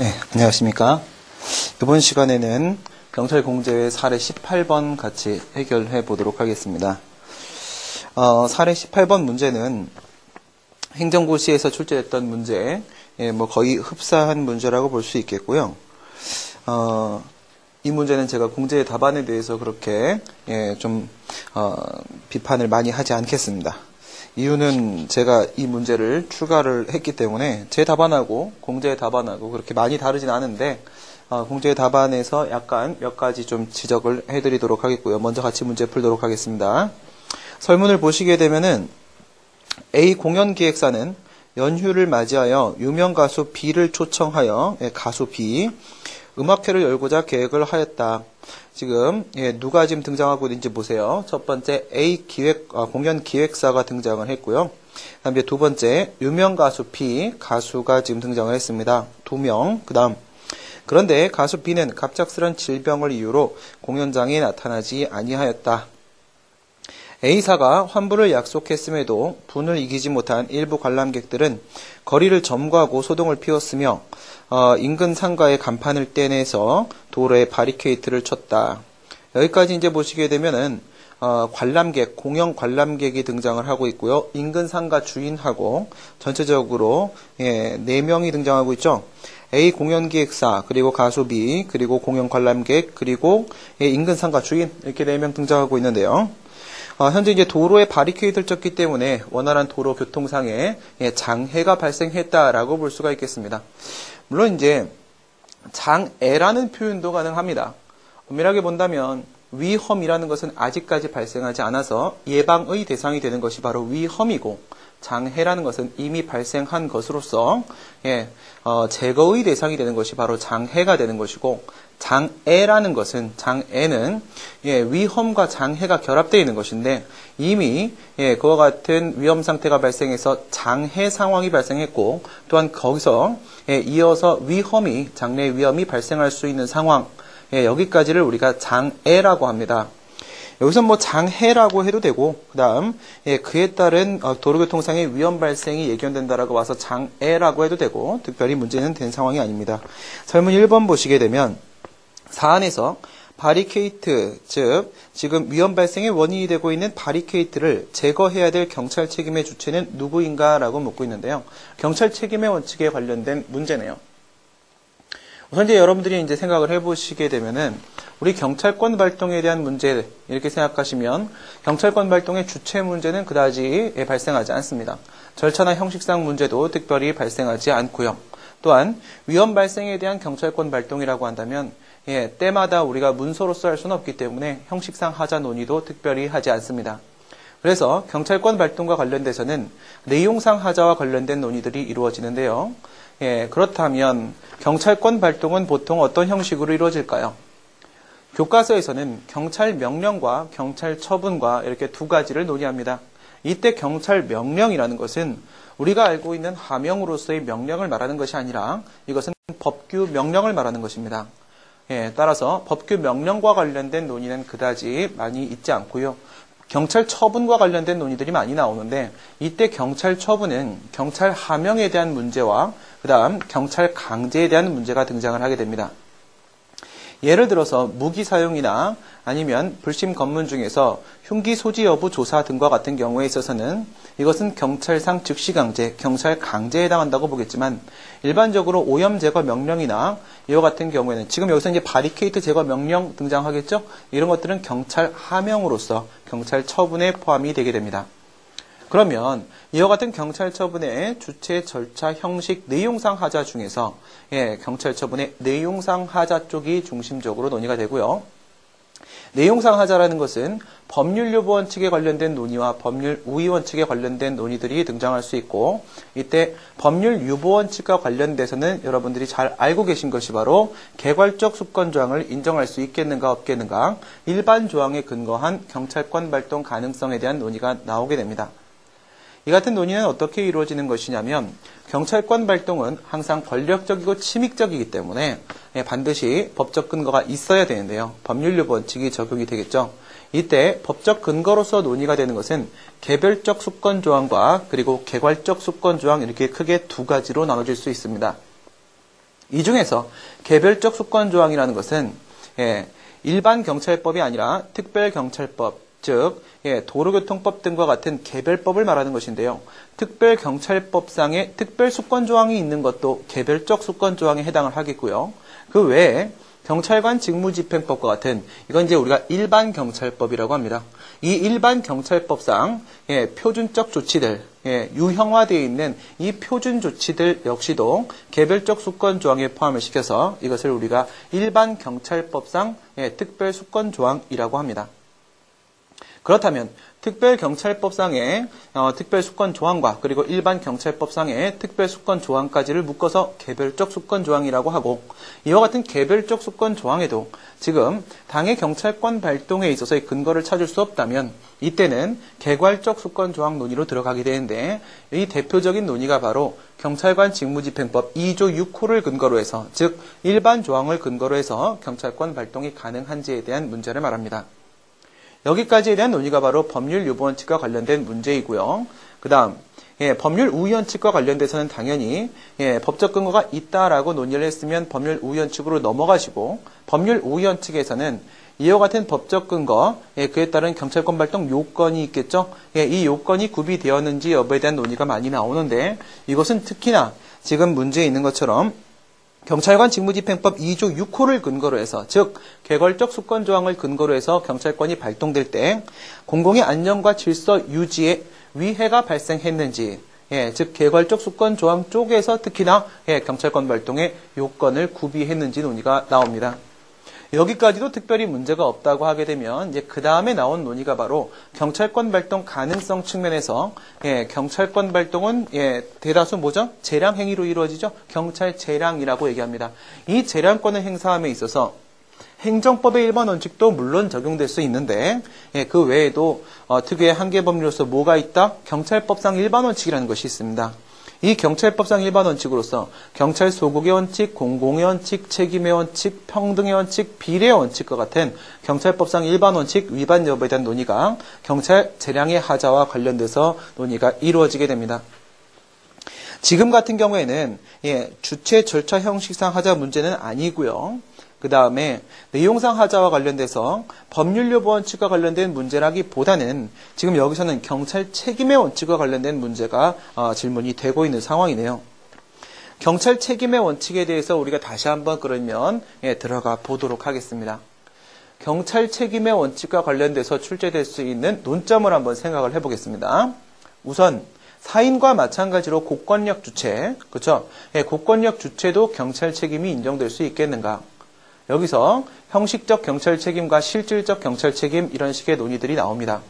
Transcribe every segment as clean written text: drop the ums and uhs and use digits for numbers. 네, 안녕하십니까. 이번 시간에는 경찰공제회 사례 18번 같이 해결해 보도록 하겠습니다. 사례 18번 문제는 행정고시에서 출제됐던 문제에 거의 흡사한 문제라고 볼 수 있겠고요. 이 문제는 제가 공제의 답안에 대해서 그렇게 비판을 많이 하지 않겠습니다. 이유는 제가 이 문제를 추가를 했기 때문에 제 답안하고 공제의 답안하고 그렇게 많이 다르진 않은데 공제의 답안에서 약간 몇 가지 좀 지적을 해드리도록 하겠고요. 먼저 같이 문제 풀도록 하겠습니다. 설문을 보시게 되면은 A 공연기획사는 연휴를 맞이하여 유명 가수 B를 초청하여 가수 B 음악회를 열고자 계획을 하였다. 지금 누가 지금 등장하고 있는지 보세요. 첫 번째 A 공연기획사가 등장을 했고요. 그다음 두 번째 유명 가수 B 가수가 지금 등장을 했습니다. 두 명. 그다음 그런데 가수 B는 갑작스런 질병을 이유로 공연장에 나타나지 아니하였다. A사가 환불을 약속했음에도 분을 이기지 못한 일부 관람객들은 거리를 점거하고 소동을 피웠으며 인근 상가의 간판을 떼내서 도로에 바리케이트를 쳤다. 여기까지 이제 보시게 되면은 관람객, 공연 관람객이 등장을 하고 있고요. 인근 상가 주인하고 전체적으로 4명이 등장하고 있죠. A 공연기획사, 그리고 가수 B, 그리고 공연 관람객, 그리고 인근 상가 주인 이렇게 4명 등장하고 있는데요. 현재 이제 도로에 바리케이트를 쳤기 때문에 원활한 도로 교통상에 장애가 발생했다라고 볼 수가 있겠습니다. 물론 이제 장애라는 표현도 가능합니다. 엄밀하게 본다면 위험이라는 것은 아직까지 발생하지 않아서 예방의 대상이 되는 것이 바로 위험이고 장애라는 것은 이미 발생한 것으로서 제거의 대상이 되는 것이 바로 장애가 되는 것이고 장애라는 것은 위험과 장애가 결합되어 있는 것인데 이미 그와 같은 위험 상태가 발생해서 장애 상황이 발생했고 또한 거기서 이어서 위험이 장래 위험이 발생할 수 있는 상황 여기까지를 우리가 장애라고 합니다. 여기서 장해라고 해도 되고 그다음 그에 따른 도로교통상의 위험 발생이 예견된다라고 와서 장애라고 해도 되고 특별히 문제는 된 상황이 아닙니다. 설문 1번 보시게 되면 사안에서 바리케이트, 즉 지금 위험 발생의 원인이 되고 있는 바리케이트를 제거해야 될 경찰 책임의 주체는 누구인가라고 묻고 있는데요. 경찰 책임의 원칙에 관련된 문제네요. 우선 이제 여러분들이 이제 생각을 해보시게 되면은 우리 경찰권 발동에 대한 문제 이렇게 생각하시면 경찰권 발동의 주체 문제는 그다지 발생하지 않습니다. 절차나 형식상 문제도 특별히 발생하지 않고요. 또한 위험 발생에 대한 경찰권 발동이라고 한다면 때마다 우리가 문서로서 할 수는 없기 때문에 형식상 하자 논의도 특별히 하지 않습니다. 그래서 경찰권 발동과 관련돼서는 내용상 하자와 관련된 논의들이 이루어지는데요. 그렇다면 경찰권 발동은 보통 어떤 형식으로 이루어질까요? 교과서에서는 경찰 명령과 경찰 처분과 이렇게 두 가지를 논의합니다. 이때 경찰 명령이라는 것은 우리가 알고 있는 하명으로서의 명령을 말하는 것이 아니라 이것은 법규 명령을 말하는 것입니다. 따라서 법규 명령과 관련된 논의는 그다지 많이 있지 않고요. 경찰 처분과 관련된 논의들이 많이 나오는데 이때 경찰 처분은 경찰 하명에 대한 문제와 그다음 경찰 강제에 대한 문제가 등장을 하게 됩니다. 예를 들어서 무기 사용이나 아니면 불심 검문 중에서 흉기 소지 여부 조사 등과 같은 경우에 있어서는 이것은 경찰상 즉시 강제, 경찰 강제에 해당한다고 보겠지만 일반적으로 오염 제거 명령이나 이와 같은 경우에는 지금 여기서 이제 바리케이트 제거 명령 등장하겠죠? 이런 것들은 경찰 하명으로서 경찰 처분에 포함이 되게 됩니다. 그러면 이와 같은 경찰 처분의 주체, 절차, 형식, 내용상 하자 중에서 경찰 처분의 내용상 하자 쪽이 중심적으로 논의가 되고요. 내용상 하자라는 것은 법률 요부 원칙에 관련된 논의와 법률 우위 원칙에 관련된 논의들이 등장할 수 있고 이때 법률 유보 원칙과 관련돼서는 여러분들이 잘 알고 계신 것이 바로 개괄적 수권 조항을 인정할 수 있겠는가 없겠는가 일반 조항에 근거한 경찰권 발동 가능성에 대한 논의가 나오게 됩니다. 이 같은 논의는 어떻게 이루어지는 것이냐면 경찰권 발동은 항상 권력적이고 침익적이기 때문에 반드시 법적 근거가 있어야 되는데요. 법률 유보 원칙이 적용이 되겠죠. 이때 법적 근거로서 논의가 되는 것은 개별적 수권 조항과 그리고 개괄적 수권 조항 이렇게 크게 두 가지로 나눠질 수 있습니다. 이 중에서 개별적 소권 조항이라는 것은 일반 경찰법이 아니라 특별경찰법, 즉 도로교통법 등과 같은 개별법을 말하는 것인데요. 특별경찰법상에 특별 소권 조항이 있는 것도 개별적 소권 조항에 해당을 하겠고요. 그 외에 경찰관 직무집행법과 같은, 이건 이제 우리가 일반경찰법이라고 합니다. 이 일반경찰법상 표준적 조치들, 유형화되어 있는 이 표준 조치들 역시도 개별적 소권 조항에 포함을 시켜서 이것을 우리가 일반경찰법상 특별 소권 조항이라고 합니다. 그렇다면 특별경찰법상의 특별 소권 조항과 그리고 일반경찰법상의 특별 소권 조항까지를 묶어서 개별적 소권 조항이라고 하고, 이와 같은 개별적 소권 조항에도 지금 당의 경찰권 발동에 있어서의 근거를 찾을 수 없다면 이때는 개괄적 소권 조항 논의로 들어가게 되는데, 이 대표적인 논의가 바로 경찰관 직무집행법 2조 6호를 근거로 해서, 즉 일반 조항을 근거로 해서 경찰권 발동이 가능한지에 대한 문제를 말합니다. 여기까지에 대한 논의가 바로 법률 유보원칙과 관련된 문제이고요. 그 다음 법률 우위원칙과 관련돼서는 당연히 법적 근거가 있다라고 논의를 했으면 법률 우위원칙으로 넘어가시고, 법률 우위원칙에서는 이와 같은 법적 근거, 그에 따른 경찰권 발동 요건이 있겠죠. 이 요건이 구비되었는지 여부에 대한 논의가 많이 나오는데, 이것은 특히나 지금 문제에 있는 것처럼 경찰관 직무집행법 2조 6호를 근거로 해서, 즉 개괄적 소권 조항을 근거로 해서 경찰권이 발동될 때 공공의 안녕과 질서 유지에 위해가 발생했는지, 즉 개괄적 소권 조항 쪽에서 특히나 경찰권 발동의 요건을 구비했는지 논의가 나옵니다. 여기까지도 특별히 문제가 없다고 하게 되면 이제 그 다음에 나온 논의가 바로 경찰권 발동 가능성 측면에서, 경찰권 발동은 대다수 뭐죠? 재량 행위로 이루어지죠. 경찰 재량이라고 얘기합니다. 이 재량권을 행사함에 있어서 행정법의 일반 원칙도 물론 적용될 수 있는데, 그 외에도 특유의 한계 법률로서 뭐가 있다? 경찰법상 일반 원칙이라는 것이 있습니다. 이 경찰법상 일반 원칙으로서 경찰 소극의 원칙, 공공의 원칙, 책임의 원칙, 평등의 원칙, 비례의 원칙과 같은 경찰법상 일반 원칙 위반 여부에 대한 논의가 경찰 재량의 하자와 관련돼서 논의가 이루어지게 됩니다. 지금 같은 경우에는 주체 절차 형식상 하자 문제는 아니고요. 그 다음에 내용상 하자와 관련돼서 법률 유보 원칙과 관련된 문제라기보다는 지금 여기서는 경찰 책임의 원칙과 관련된 문제가 질문이 되고 있는 상황이네요. 경찰 책임의 원칙에 대해서 우리가 다시 한번 그러면 들어가 보도록 하겠습니다. 경찰 책임의 원칙과 관련돼서 출제될 수 있는 논점을 한번 생각을 해보겠습니다. 우선 사인과 마찬가지로 고권력 주체, 그렇죠? 고권력 주체도 경찰 책임이 인정될 수 있겠는가? 여기서 형식적 경찰 책임과 실질적 경찰 책임, 이런 식의 논의들이 나옵니다.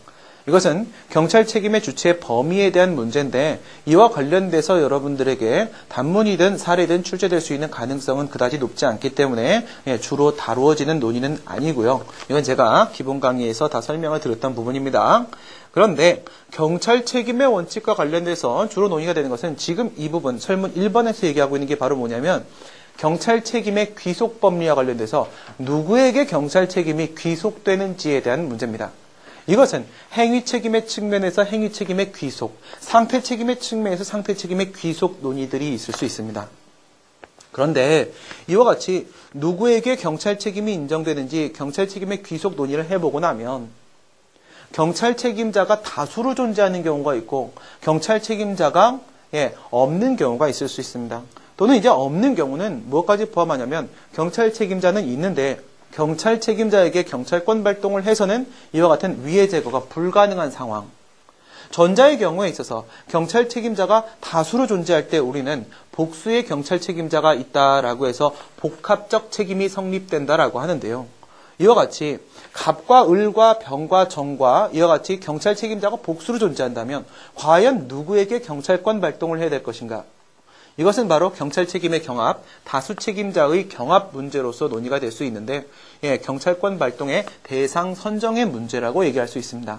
이것은 경찰 책임의 주체 범위에 대한 문제인데, 이와 관련돼서 여러분들에게 단문이든 사례든 출제될 수 있는 가능성은 그다지 높지 않기 때문에 주로 다루어지는 논의는 아니고요. 이건 제가 기본 강의에서 다 설명을 드렸던 부분입니다. 그런데 경찰 책임의 원칙과 관련돼서 주로 논의가 되는 것은 지금 이 부분, 설문 1번에서 얘기하고 있는 게 바로 뭐냐면 경찰 책임의 귀속 법리와 관련돼서 누구에게 경찰 책임이 귀속되는지에 대한 문제입니다. 이것은 행위 책임의 측면에서 행위 책임의 귀속, 상태 책임의 측면에서 상태 책임의 귀속 논의들이 있을 수 있습니다. 그런데 이와 같이 누구에게 경찰 책임이 인정되는지 경찰 책임의 귀속 논의를 해보고 나면 경찰 책임자가 다수로 존재하는 경우가 있고 경찰 책임자가 없는 경우가 있을 수 있습니다. 또는 이제 없는 경우는 무엇까지 포함하냐면 경찰 책임자는 있는데 경찰 책임자에게 경찰권 발동을 해서는 이와 같은 위해 제거가 불가능한 상황. 전자의 경우에 있어서 경찰 책임자가 다수로 존재할 때 우리는 복수의 경찰 책임자가 있다라고 해서 복합적 책임이 성립된다라고 하는데요. 이와 같이 갑과 을과 병과 정과, 이와 같이 경찰 책임자가 복수로 존재한다면 과연 누구에게 경찰권 발동을 해야 될 것인가? 이것은 바로 경찰 책임의 경합, 다수 책임자의 경합 문제로서 논의가 될 수 있는데, 경찰권 발동의 대상 선정의 문제라고 얘기할 수 있습니다.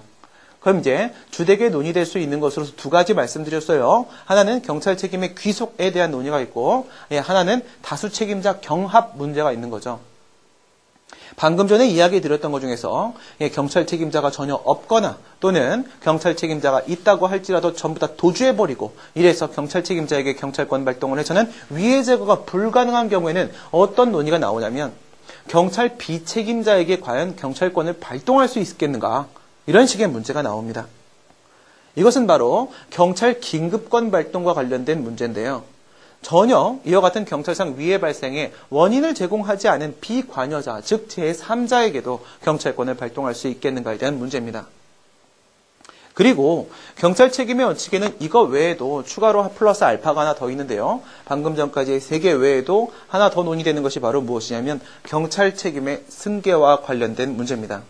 그럼 이제 주되게 논의될 수 있는 것으로서 두 가지 말씀드렸어요. 하나는 경찰 책임의 귀속에 대한 논의가 있고, 하나는 다수 책임자 경합 문제가 있는 거죠. 방금 전에 이야기 드렸던 것 중에서 경찰 책임자가 전혀 없거나 또는 경찰 책임자가 있다고 할지라도 전부 다 도주해버리고 이래서 경찰 책임자에게 경찰권 발동을 해서는 위해 제거가 불가능한 경우에는 어떤 논의가 나오냐면 경찰 비책임자에게 과연 경찰권을 발동할 수 있겠는가 이런 식의 문제가 나옵니다. 이것은 바로 경찰 긴급권 발동과 관련된 문제인데요. 전혀 이와 같은 경찰상 위해 발생의 원인을 제공하지 않은 비관여자, 즉 제3자에게도 경찰권을 발동할 수 있겠는가에 대한 문제입니다. 그리고 경찰 책임의 원칙에는 이거 외에도 추가로 플러스 알파가 하나 더 있는데요. 방금 전까지의 3개 외에도 하나 더 논의되는 것이 바로 무엇이냐면 경찰 책임의 승계와 관련된 문제입니다.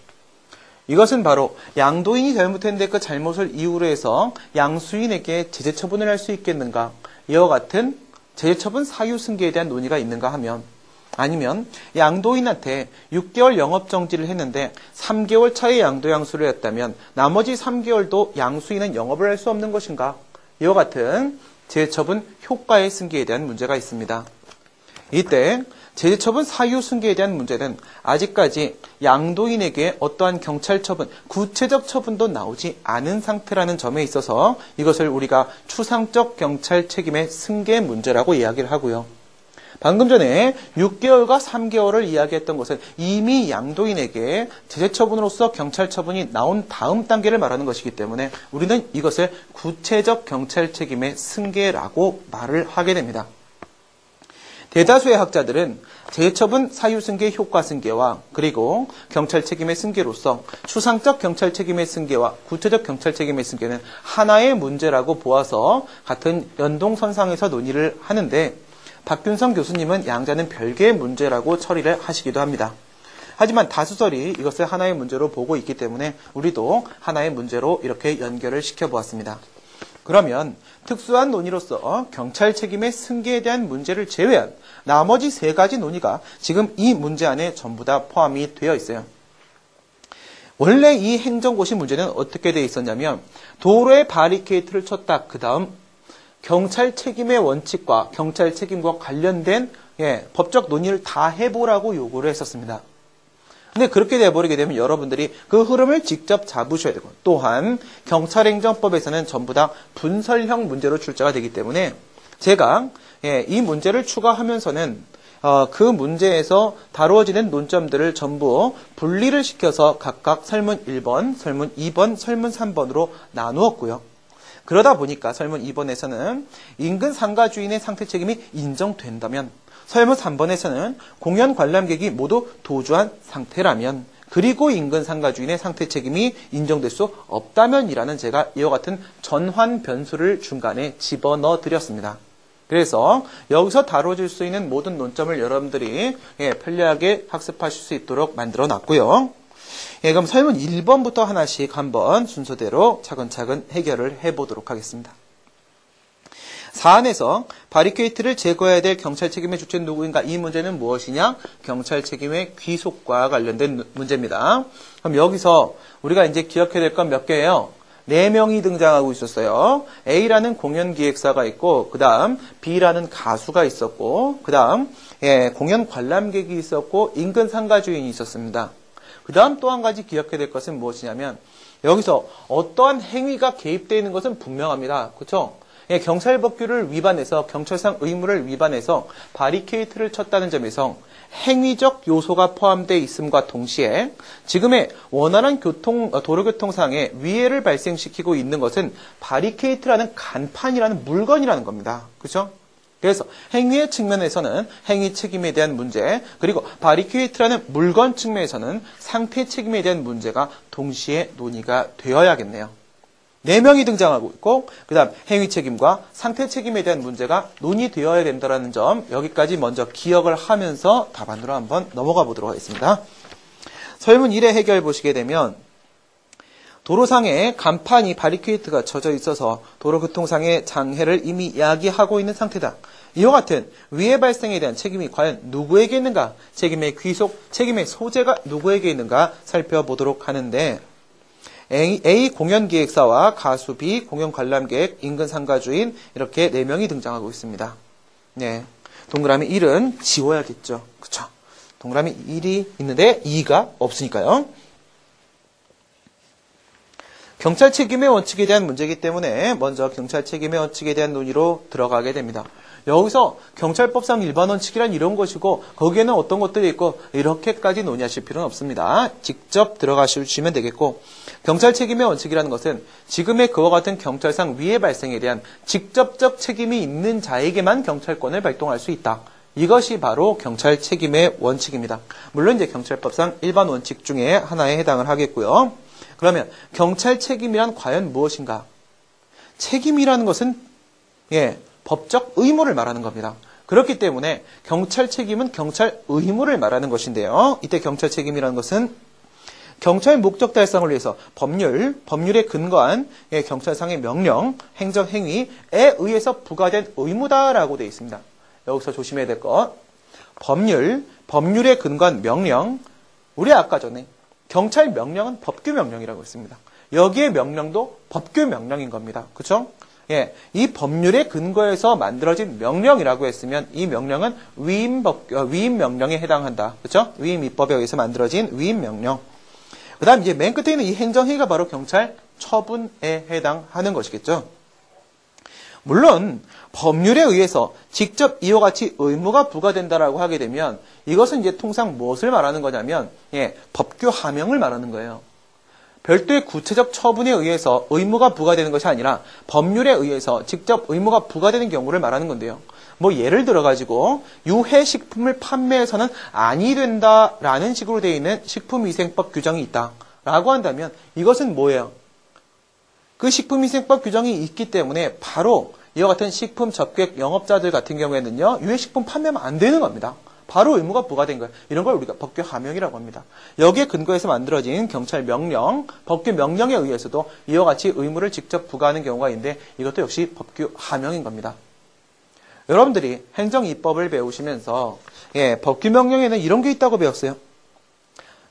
이것은 바로 양도인이 잘못했는데 그 잘못을 이유로 해서 양수인에게 제재 처분을 할 수 있겠는가, 이와 같은 제재 처분 사유 승계에 대한 논의가 있는가 하면, 아니면 양도인한테 6개월 영업정지를 했는데 3개월 차에 양도양수를 했다면 나머지 3개월도 양수인은 영업을 할 수 없는 것인가, 이와 같은 제재처분 효과의 승계에 대한 문제가 있습니다. 이때 제재처분 사유 승계에 대한 문제는 아직까지 양도인에게 어떠한 경찰처분, 구체적 처분도 나오지 않은 상태라는 점에 있어서 이것을 우리가 추상적 경찰 책임의 승계 문제라고 이야기를 하고요. 방금 전에 6개월과 3개월을 이야기했던 것은 이미 양도인에게 제재처분으로서 경찰처분이 나온 다음 단계를 말하는 것이기 때문에 우리는 이것을 구체적 경찰 책임의 승계라고 말을 하게 됩니다. 대다수의 학자들은 제재처분 사유승계 효과승계와 그리고 경찰 책임의 승계로서 추상적 경찰 책임의 승계와 구체적 경찰 책임의 승계는 하나의 문제라고 보아서 같은 연동선상에서 논의를 하는데, 박균성 교수님은 양자는 별개의 문제라고 처리를 하시기도 합니다. 하지만 다수설이 이것을 하나의 문제로 보고 있기 때문에 우리도 하나의 문제로 이렇게 연결을 시켜보았습니다. 그러면 특수한 논의로서 경찰 책임의 승계에 대한 문제를 제외한 나머지 3가지 논의가 지금 이 문제 안에 전부 다 포함이 되어 있어요. 원래 이 행정고시 문제는 어떻게 되어 있었냐면 도로에 바리케이트를 쳤다, 그 다음 경찰 책임의 원칙과 경찰 책임과 관련된 법적 논의를 다 해보라고 요구를 했었습니다. 근데 그렇게 돼버리게 되면 여러분들이 그 흐름을 직접 잡으셔야 되고, 또한 경찰행정법에서는 전부 다 분설형 문제로 출제가 되기 때문에 제가 이 문제를 추가하면서는 그 문제에서 다루어지는 논점들을 전부 분리를 시켜서 각각 설문 1번, 설문 2번, 설문 3번으로 나누었고요. 그러다 보니까 설문 2번에서는 인근 상가 주인의 상태 책임이 인정된다면, 설문 3번에서는 공연 관람객이 모두 도주한 상태라면, 그리고 인근 상가 주인의 상태 책임이 인정될 수 없다면이라는 제가 이와 같은 전환 변수를 중간에 집어넣어 드렸습니다. 그래서 여기서 다뤄질 수 있는 모든 논점을 여러분들이 편리하게 학습하실 수 있도록 만들어 놨고요. 그럼 설문 1번부터 하나씩 한번 순서대로 차근차근 해결을 해보도록 하겠습니다. 사안에서 바리케이트를 제거해야 될 경찰 책임의 주체는 누구인가? 이 문제는 무엇이냐? 경찰 책임의 귀속과 관련된 문제입니다. 그럼 여기서 우리가 이제 기억해야 될 건 몇 개예요? 4명이 등장하고 있었어요. A라는 공연기획사가 있고, 그 다음 B라는 가수가 있었고, 그 다음 공연 관람객이 있었고, 인근 상가 주인이 있었습니다. 그 다음 또 한 가지 기억해야 될 것은 무엇이냐면 여기서 어떠한 행위가 개입되어 있는 것은 분명합니다. 그렇죠? 경찰법규를 위반해서, 경찰상 의무를 위반해서 바리케이트를 쳤다는 점에서 행위적 요소가 포함되어 있음과 동시에 지금의 원활한 도로교통상에 위해를 발생시키고 있는 것은 바리케이트라는 간판이라는 물건이라는 겁니다. 그렇죠? 그래서 행위의 측면에서는 행위 책임에 대한 문제, 그리고 바리케이트라는 물건 측면에서는 상태 책임에 대한 문제가 동시에 논의가 되어야겠네요. 4명이 등장하고 있고, 그 다음 행위 책임과 상태 책임에 대한 문제가 논의되어야 된다는 점, 여기까지 먼저 기억을 하면서 답안으로 한번 넘어가 보도록 하겠습니다. 설문 1의 해결 보시게 되면 도로상에 간판이 바리케이트가 쳐져 있어서 도로교통상의 장애를 이미 야기하고 있는 상태다. 이와 같은 위해 발생에 대한 책임이 과연 누구에게 있는가? 책임의 귀속, 책임의 소재가 누구에게 있는가 살펴보도록 하는데, A 공연기획사와 가수 B, 공연관람객, 인근 상가주인 이렇게 4명이 등장하고 있습니다. 동그라미 1은 지워야겠죠. 그렇죠? 동그라미 1이 있는데 2가 없으니까요. 경찰 책임의 원칙에 대한 문제이기 때문에 먼저 경찰 책임의 원칙에 대한 논의로 들어가게 됩니다. 여기서 경찰법상 일반 원칙이란 이런 것이고 거기에는 어떤 것들이 있고 이렇게까지 논의하실 필요는 없습니다. 직접 들어가시면 되겠고, 경찰 책임의 원칙이라는 것은 지금의 그와 같은 경찰상 위해 발생에 대한 직접적 책임이 있는 자에게만 경찰권을 발동할 수 있다. 이것이 바로 경찰 책임의 원칙입니다. 물론 이제 경찰법상 일반 원칙 중에 하나에 해당을 하겠고요. 그러면 경찰 책임이란 과연 무엇인가? 책임이라는 것은 법적 의무를 말하는 겁니다. 그렇기 때문에 경찰 책임은 경찰 의무를 말하는 것인데요. 이때 경찰 책임이라는 것은 경찰 목적 달성을 위해서 법률에 근거한 경찰상의 명령, 행정, 행위에 의해서 부과된 의무다라고 되어 있습니다. 여기서 조심해야 될 것. 법률에 근거한 명령, 우리 아까 전에 경찰 명령은 법규 명령이라고 했습니다. 여기에 명령도 법규 명령인 겁니다. 그렇죠? 이 법률의 근거에서 만들어진 명령이라고 했으면 이 명령은 위임 명령에 해당한다. 그렇죠? 위임 입법에 의해서 만들어진 위임 명령. 그다음 이제 맨 끝에 있는 이 행정행위가 바로 경찰 처분에 해당하는 것이겠죠. 물론 법률에 의해서 직접 이와 같이 의무가 부과된다라고 하게 되면 이것은 이제 통상 무엇을 말하는 거냐면 법규 하명을 말하는 거예요. 별도의 구체적 처분에 의해서 의무가 부과되는 것이 아니라 법률에 의해서 직접 의무가 부과되는 경우를 말하는 건데요. 뭐 예를 들어가지고 유해식품을 판매해서는 아니 된다라는 식으로 되어 있는 식품위생법 규정이 있다라고 한다면 이것은 뭐예요? 그 식품위생법 규정이 있기 때문에 바로 이와 같은 식품 접객 영업자들 같은 경우에는요, 유해식품 판매하면 안 되는 겁니다. 바로 의무가 부과된 거예요. 이런 걸 우리가 법규 하명이라고 합니다. 여기에 근거해서 만들어진 경찰 명령, 법규 명령에 의해서도 이와 같이 의무를 직접 부과하는 경우가 있는데 이것도 역시 법규 하명인 겁니다. 여러분들이 행정입법을 배우시면서 법규 명령에는 이런 게 있다고 배웠어요.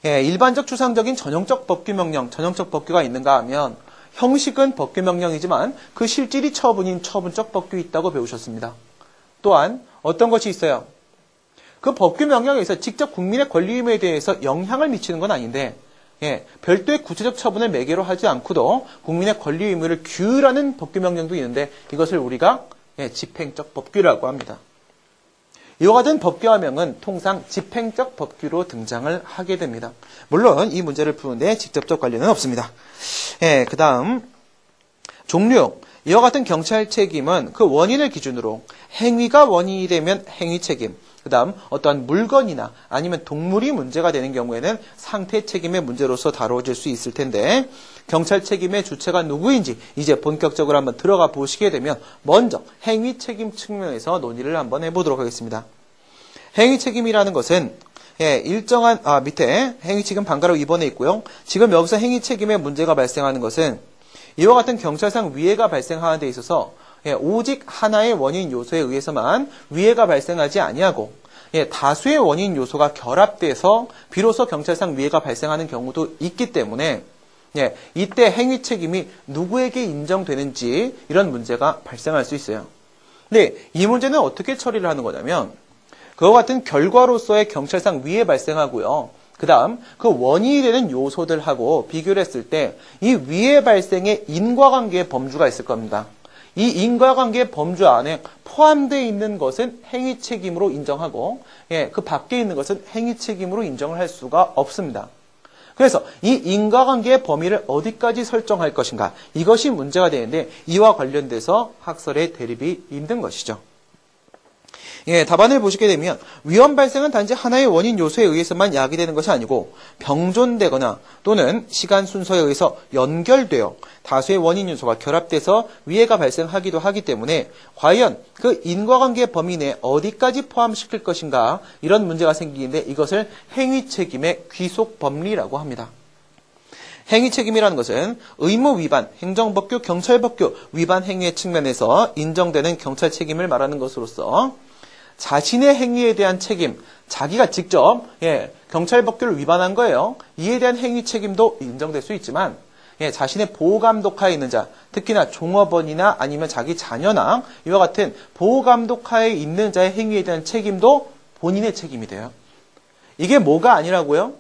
일반적, 추상적인, 전형적 법규 명령, 전형적 법규가 있는가 하면 형식은 법규 명령이지만 그 실질이 처분인 처분적 법규 있다고 배우셨습니다. 또한 어떤 것이 있어요? 그 법규 명령에서 직접 국민의 권리 의무에 대해서 영향을 미치는 건 아닌데 별도의 구체적 처분을 매개로 하지 않고도 국민의 권리 의무를 규율하는 법규 명령도 있는데 이것을 우리가 집행적 법규라고 합니다. 이와 같은 법규 하명은 통상 집행적 법규로 등장을 하게 됩니다. 물론 이 문제를 푸는데 직접적 관련은 없습니다. 그 다음 종류. 이와 같은 경찰 책임은 그 원인을 기준으로 행위가 원인이 되면 행위 책임, 그 다음 어떠한 물건이나 아니면 동물이 문제가 되는 경우에는 상태 책임의 문제로서 다뤄질 수 있을 텐데, 경찰 책임의 주체가 누구인지 이제 본격적으로 한번 들어가 보시게 되면 먼저 행위 책임 측면에서 논의를 한번 해보도록 하겠습니다. 행위 책임이라는 것은 일정한 밑에 행위 책임 반가로 2번에 있고요. 지금 여기서 행위 책임의 문제가 발생하는 것은 이와 같은 경찰상 위해가 발생하는 데 있어서 오직 하나의 원인 요소에 의해서만 위해가 발생하지 아니하고 다수의 원인 요소가 결합돼서 비로소 경찰상 위해가 발생하는 경우도 있기 때문에 이때 행위 책임이 누구에게 인정되는지 이런 문제가 발생할 수 있어요. 근데 이 문제는 어떻게 처리를 하는 거냐면 그와 같은 결과로서의 경찰상 위해 발생하고요. 그 다음 그 원인이 되는 요소들하고 비교를 했을 때 이 위해 발생의 인과관계의 범주가 있을 겁니다. 이 인과관계 범주 안에 포함되어 있는 것은 행위 책임으로 인정하고 그 밖에 있는 것은 행위 책임으로 인정을 할 수가 없습니다. 그래서 이 인과관계의 범위를 어디까지 설정할 것인가, 이것이 문제가 되는데 이와 관련돼서 학설의 대립이 있는 것이죠. 답안을 보시게 되면 위험 발생은 단지 하나의 원인 요소에 의해서만 야기되는 것이 아니고 병존되거나 또는 시간 순서에 의해서 연결되어 다수의 원인 요소가 결합돼서 위해가 발생하기도 하기 때문에 과연 그 인과관계 범위 내에 어디까지 포함시킬 것인가, 이런 문제가 생기는데 이것을 행위 책임의 귀속 법리라고 합니다. 행위 책임이라는 것은 의무 위반, 행정법규, 경찰법규 위반 행위의 측면에서 인정되는 경찰 책임을 말하는 것으로서 자신의 행위에 대한 책임, 자기가 직접 경찰법규를 위반한 거예요. 이에 대한 행위 책임도 인정될 수 있지만 자신의 보호감독하에 있는 자, 특히나 종업원이나 아니면 자기 자녀나 이와 같은 보호감독하에 있는 자의 행위에 대한 책임도 본인의 책임이 돼요. 이게 뭐가 아니라고요?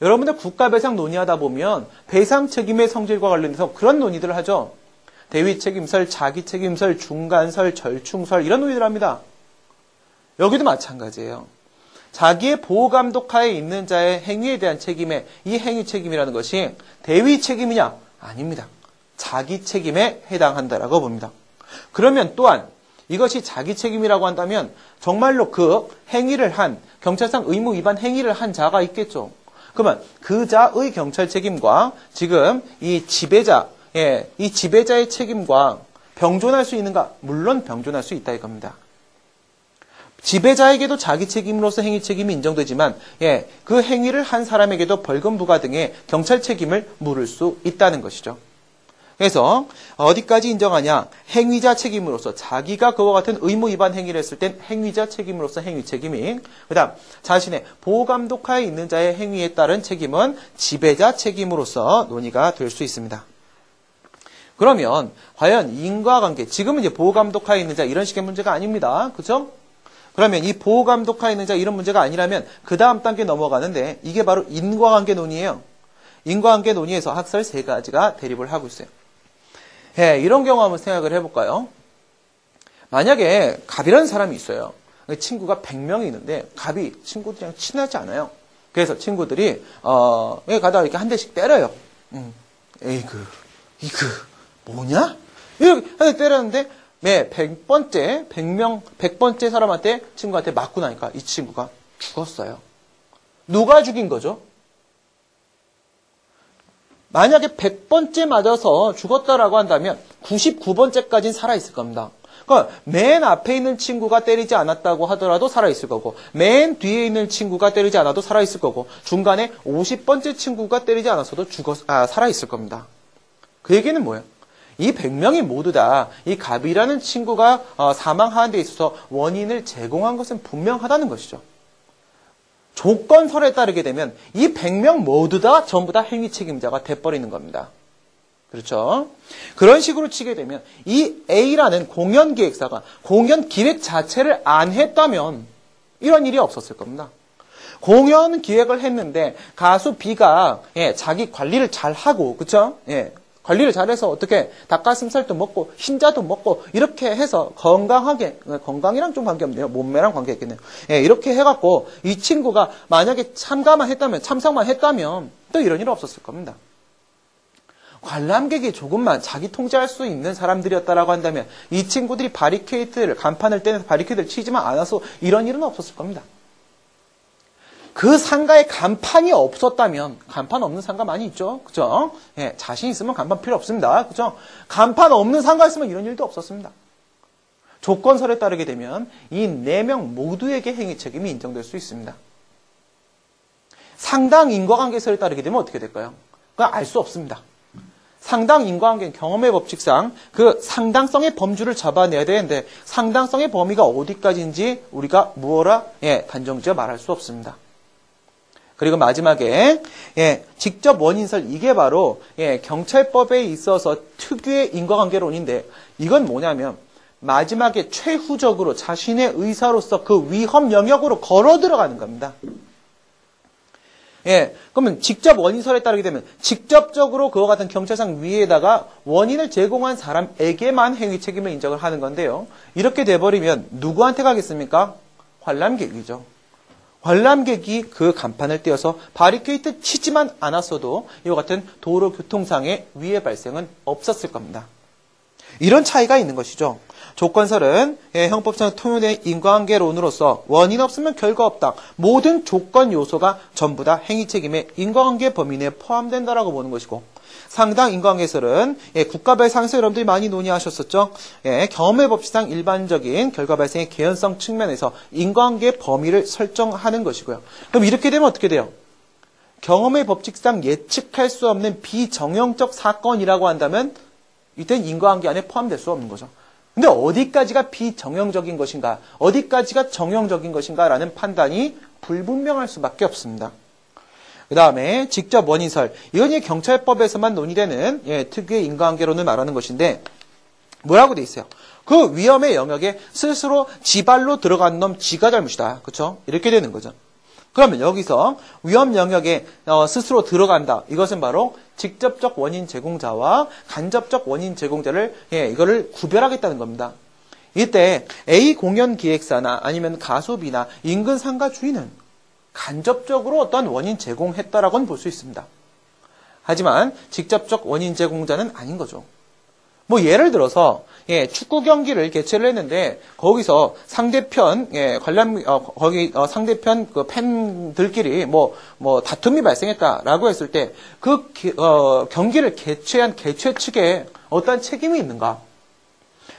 여러분들 국가배상 논의하다 보면 배상 책임의 성질과 관련해서 그런 논의들을 하죠. 대위 책임설, 자기 책임설, 중간설, 절충설 이런 논의들을 합니다. 여기도 마찬가지예요. 자기의 보호감독하에 있는 자의 행위에 대한 책임에 이 행위 책임이라는 것이 대위 책임이냐? 아닙니다. 자기 책임에 해당한다라고 봅니다. 그러면 또한 이것이 자기 책임이라고 한다면 정말로 그 행위를 한 경찰상 의무 위반 행위를 한 자가 있겠죠. 그러면 그 자의 경찰 책임과 지금 이 지배자의 책임과 병존할 수 있는가? 물론 병존할 수 있다 이겁니다. 지배자에게도 자기 책임으로서 행위 책임이 인정되지만 그 행위를 한 사람에게도 벌금 부과 등의 경찰 책임을 물을 수 있다는 것이죠. 그래서 어디까지 인정하냐? 행위자 책임으로서 자기가 그와 같은 의무 위반 행위를 했을 땐 행위자 책임으로서 행위 책임이, 그다음 자신의 보호감독하에 있는 자의 행위에 따른 책임은 지배자 책임으로서 논의가 될 수 있습니다. 그러면 과연 인과관계, 지금은 이제 보호감독하에 있는 자 이런 식의 문제가 아닙니다. 그렇죠? 그러면 이 보호감독하에 있는 자 이런 문제가 아니라면 그 다음 단계 넘어가는데 이게 바로 인과관계 논의예요. 인과관계 논의에서 학설 세 가지가 대립을 하고 있어요. 예, 이런 경우 한번 생각을 해볼까요? 만약에 갑이라는 사람이 있어요. 친구가 100명이 있는데 갑이 친구들이랑 친하지 않아요. 그래서 친구들이 여기 가다가 이렇게 한 대씩 때려요. 이그 뭐냐? 이렇게 한 대 때렸는데 100번째 사람한테 친구한테 맞고 나니까 이 친구가 죽었어요. 누가 죽인 거죠? 만약에 100번째 맞아서 죽었다라고 한다면 99번째까지는 살아있을 겁니다. 그러니까 맨 앞에 있는 친구가 때리지 않았다고 하더라도 살아있을 거고, 맨 뒤에 있는 친구가 때리지 않아도 살아있을 거고, 중간에 50번째 친구가 때리지 않았어도 살아있을 겁니다. 그 얘기는 뭐예요? 이 100명이 모두 다 이 갑이라는 친구가 사망하는 데 있어서 원인을 제공한 것은 분명하다는 것이죠. 조건설에 따르게 되면 이 100명 모두 다 전부 다 행위 책임자가 돼버리는 겁니다. 그렇죠? 그런 식으로 치게 되면 이 A라는 공연기획사가 공연기획 자체를 안 했다면 이런 일이 없었을 겁니다. 공연기획을 했는데 가수 B가 자기 관리를 잘하고, 그렇죠? 관리를 잘해서 어떻게 닭가슴살도 먹고 흰자도 먹고 이렇게 해서 건강하게, 건강이랑 좀 관계없네요. 몸매랑 관계있겠네요. 이렇게 해갖고 이 친구가 만약에 참석만 했다면 또 이런 일은 없었을 겁니다. 관람객이 조금만 자기 통제할 수 있는 사람들이었다라고 한다면 이 친구들이 간판을 떼면서 바리케이드를 치지만 않아서 이런 일은 없었을 겁니다. 그 상가에 간판이 없었다면, 간판 없는 상가 많이 있죠. 그죠? 자신 있으면 간판 필요 없습니다. 그죠? 간판 없는 상가 있으면 이런 일도 없었습니다. 조건설에 따르게 되면 이 4명 모두에게 행위 책임이 인정될 수 있습니다. 상당 인과관계설에 따르게 되면 어떻게 될까요? 그건 알 수 없습니다. 상당 인과관계는 경험의 법칙상 그 상당성의 범주를 잡아내야 되는데 상당성의 범위가 어디까지인지 우리가 단정지어 말할 수 없습니다. 그리고 마지막에 직접 원인설, 이게 바로 경찰법에 있어서 특유의 인과관계론인데 이건 뭐냐면 마지막에 최후적으로 자신의 의사로서 그 위험 영역으로 걸어 들어가는 겁니다. 그러면 직접 원인설에 따르게 되면 직접적으로 그와 같은 경찰상 위에다가 원인을 제공한 사람에게만 행위 책임을 인정을 하는 건데요. 이렇게 돼버리면 누구한테 가겠습니까? 관람객이죠. 관람객이 그 간판을 떼어서 바리케이트 치지만 않았어도 이와 같은 도로교통상의 위해 발생은 없었을 겁니다. 이런 차이가 있는 것이죠. 조건설은 형법상 통용된 인과관계론으로서 원인 없으면 결과 없다. 모든 조건 요소가 전부 다 행위 책임의 인과관계 범위 내에 포함된다라고 보는 것이고, 상당 인과관계설은 국가배상에서 여러분들이 많이 논의하셨었죠. 경험의 법칙상 일반적인 결과 발생의 개연성 측면에서 인과관계 범위를 설정하는 것이고요. 그럼 이렇게 되면 어떻게 돼요? 경험의 법칙상 예측할 수 없는 비정형적 사건이라고 한다면 이때는 인과관계 안에 포함될 수 없는 거죠. 근데 어디까지가 비정형적인 것인가, 어디까지가 정형적인 것인가라는 판단이 불분명할 수밖에 없습니다. 그 다음에 직접 원인설, 이건 경찰법에서만 논의되는 특유의 인과관계론을 말하는 것인데 뭐라고 돼 있어요? 그 위험의 영역에 스스로 지발로 들어간 놈 지가 잘못이다. 그렇죠? 이렇게 되는 거죠. 그러면 여기서 위험 영역에 스스로 들어간다. 이것은 바로 직접적 원인 제공자와 간접적 원인 제공자를 이거를 구별하겠다는 겁니다. 이때 A 공연 기획사나 아니면 가수비나 인근 상가 주인은 간접적으로 어떤 원인 제공했다라고는 볼 수 있습니다. 하지만 직접적 원인 제공자는 아닌 거죠. 뭐 예를 들어서 축구 경기를 개최를 했는데 거기서 상대편 상대편 그 팬들끼리 뭐 다툼이 발생했다라고 했을 때 그 경기를 개최한 개최 측에 어떠한 책임이 있는가?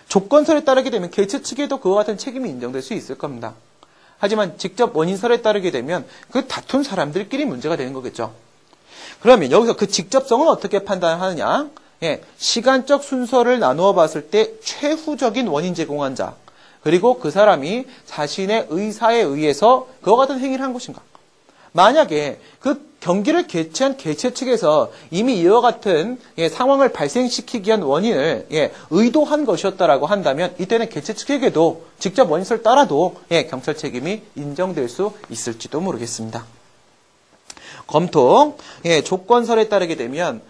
조건설에 따르게 되면 개최 측에도 그와 같은 책임이 인정될 수 있을 겁니다. 하지만 직접 원인설에 따르게 되면 그 다툰 사람들끼리 문제가 되는 거겠죠. 그러면 여기서 그 직접성은 어떻게 판단하느냐? 시간적 순서를 나누어 봤을 때 최후적인 원인 제공한 자, 그리고 그 사람이 자신의 의사에 의해서 그와 같은 행위를 한 것인가? 만약에 그 경기를 개최한 개최 측에서 이미 이와 같은 상황을 발생시키기 위한 원인을 의도한 것이었다라고 한다면 이때는 개최 측에게도 직접 원인설을 따라도 경찰 책임이 인정될 수 있을지도 모르겠습니다. 검토, 조건설에 따르게 되면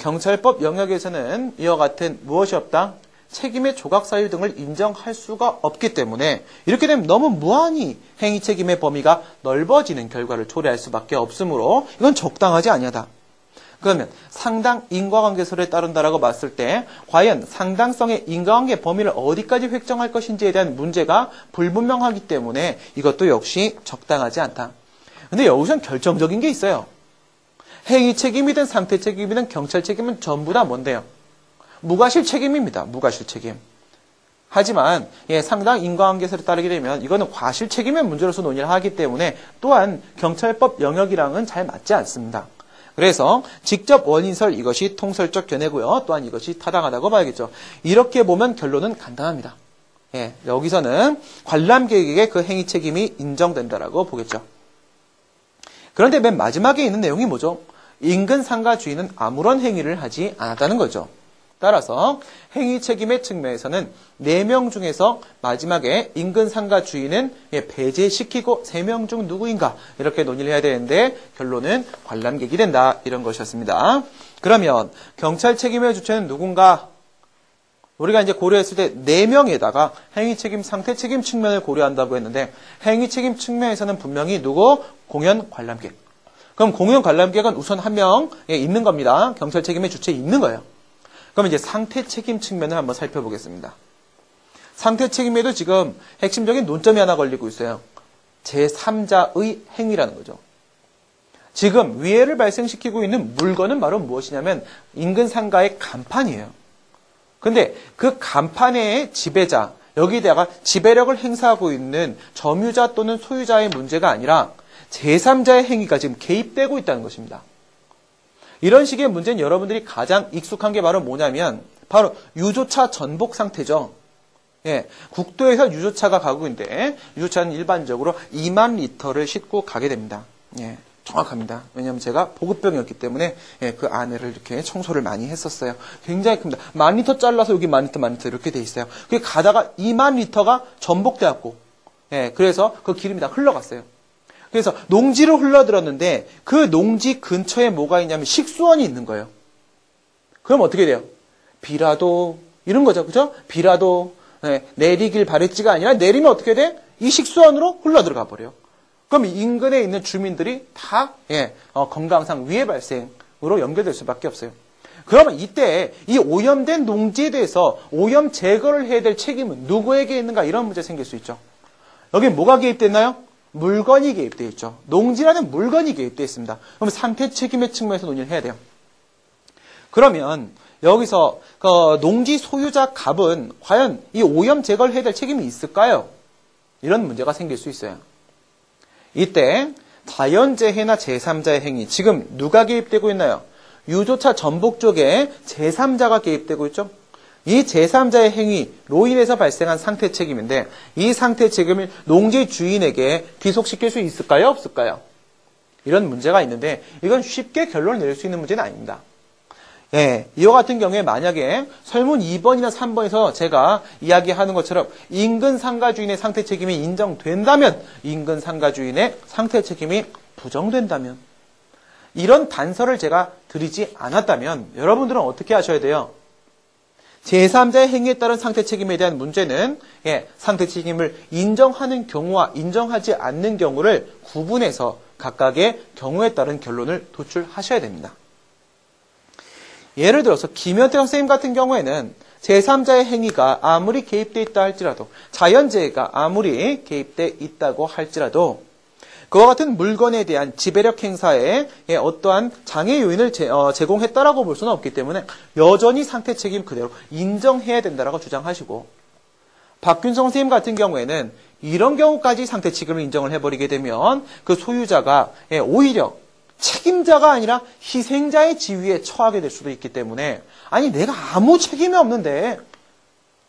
경찰법 영역에서는 이와 같은 무엇이 없다? 책임의 조각 사유 등을 인정할 수가 없기 때문에 이렇게 되면 너무 무한히 행위 책임의 범위가 넓어지는 결과를 초래할 수밖에 없으므로 이건 적당하지 아니하다. 그러면 상당 인과관계설에 따른다라고 봤을 때 과연 상당성의 인과관계 범위를 어디까지 획정할 것인지에 대한 문제가 불분명하기 때문에 이것도 역시 적당하지 않다. 근데 여기서는 결정적인 게 있어요. 행위 책임이든 상태 책임이든 경찰 책임은 전부 다 뭔데요? 무과실 책임입니다. 무과실 책임. 하지만 상당 인과관계설에 따르게 되면 이거는 과실 책임의 문제로서 논의를 하기 때문에 또한 경찰법 영역이랑은 잘 맞지 않습니다. 그래서 직접 원인설 이것이 통설적 견해고요. 또한 이것이 타당하다고 봐야겠죠. 이렇게 보면 결론은 간단합니다. 여기서는 관람객에게 그 행위 책임이 인정된다라고 보겠죠. 그런데 맨 마지막에 있는 내용이 뭐죠? 인근 상가 주인은 아무런 행위를 하지 않았다는 거죠. 따라서 행위 책임의 측면에서는 4명 중에서 마지막에 인근 상가 주인은 배제시키고 3명 중 누구인가 이렇게 논의를 해야 되는데 결론은 관람객이 된다 이런 것이었습니다. 그러면 경찰 책임의 주체는 누군가? 우리가 이제 고려했을 때 4명에다가 행위 책임, 상태 책임 측면을 고려한다고 했는데 행위 책임 측면에서는 분명히 누구? 공연 관람객. 그럼 공연 관람객은 우선 1명 있는 겁니다. 경찰 책임의 주체에 있는 거예요. 그럼 이제 상태 책임 측면을 한번 살펴보겠습니다. 상태 책임에도 지금 핵심적인 논점이 하나 걸리고 있어요. 제3자의 행위라는 거죠. 지금 위해를 발생시키고 있는 물건은 바로 무엇이냐면 인근 상가의 간판이에요. 근데 그 간판의 지배자, 여기다가 지배력을 행사하고 있는 점유자 또는 소유자의 문제가 아니라 제3자의 행위가 지금 개입되고 있다는 것입니다. 이런 식의 문제는 여러분들이 가장 익숙한 게 바로 뭐냐면 바로 유조차 전복 상태죠. 국도에서 유조차가 가고 있는데 유조차는 일반적으로 2만 리터를 싣고 가게 됩니다. 정확합니다. 왜냐하면 제가 보급병이었기 때문에 그 안에를 이렇게 청소를 많이 했었어요. 굉장히 큽니다. 1만 리터 잘라서 여기 1만 리터, 1만 리터 이렇게 돼 있어요. 그게 가다가 2만 리터가 전복돼갖고 그래서 그 기름이 다 흘러갔어요. 그래서 농지로 흘러들었는데 그 농지 근처에 뭐가 있냐면 식수원이 있는 거예요. 그럼 어떻게 돼요? 비라도 이런 거죠. 그죠? 비라도 내리길 바랬지가 아니라 내리면 어떻게 돼? 이 식수원으로 흘러들어가 버려요. 그럼 인근에 있는 주민들이 다 건강상 위해 발생으로 연결될 수밖에 없어요. 그러면 이때 이 오염된 농지에 대해서 오염 제거를 해야 될 책임은 누구에게 있는가 이런 문제 생길 수 있죠. 여기 뭐가 개입됐나요? 물건이 개입되어 있죠. 농지라는 물건이 개입되어 있습니다. 그럼 상태 책임의 측면에서 논의를 해야 돼요. 그러면 여기서 그 농지 소유자 갑은 과연 이 오염 제거를 해야 될 책임이 있을까요? 이런 문제가 생길 수 있어요. 이때 자연재해나 제3자의 행위, 지금 누가 개입되고 있나요? 유조차 전복 쪽에 제3자가 개입되고 있죠. 이 제3자의 행위로 인해서 발생한 상태 책임인데 이 상태 책임을 농지 주인에게 귀속시킬 수 있을까요? 없을까요? 이런 문제가 있는데 이건 쉽게 결론을 낼 수 있는 문제는 아닙니다. 예, 이와 같은 경우에 만약에 설문 2번이나 3번에서 제가 이야기하는 것처럼 인근 상가 주인의 상태 책임이 인정된다면, 인근 상가 주인의 상태 책임이 부정된다면, 이런 단서를 제가 드리지 않았다면 여러분들은 어떻게 하셔야 돼요? 제3자의 행위에 따른 상태 책임에 대한 문제는, 예, 상태 책임을 인정하는 경우와 인정하지 않는 경우를 구분해서 각각의 경우에 따른 결론을 도출하셔야 됩니다. 예를 들어서 김연태 선생님 같은 경우에는 제3자의 행위가 아무리 개입돼 있다 할지라도, 자연재해가 아무리 개입돼 있다고 할지라도 그와 같은 물건에 대한 지배력 행사에 어떠한 장애 요인을 제공했다라고 볼 수는 없기 때문에 여전히 상태 책임 그대로 인정해야 된다라고 주장하시고, 박균성 선생님 같은 경우에는 이런 경우까지 상태 책임을 인정을 해버리게 되면 그 소유자가 오히려 책임자가 아니라 희생자의 지위에 처하게 될 수도 있기 때문에, 아니 내가 아무 책임이 없는데